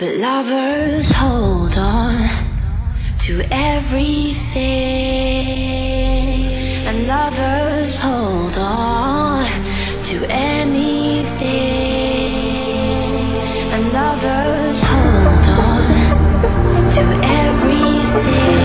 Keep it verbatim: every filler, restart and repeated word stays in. But lovers hold on to everything, and lovers hold on to anything, and lovers hold on to everything.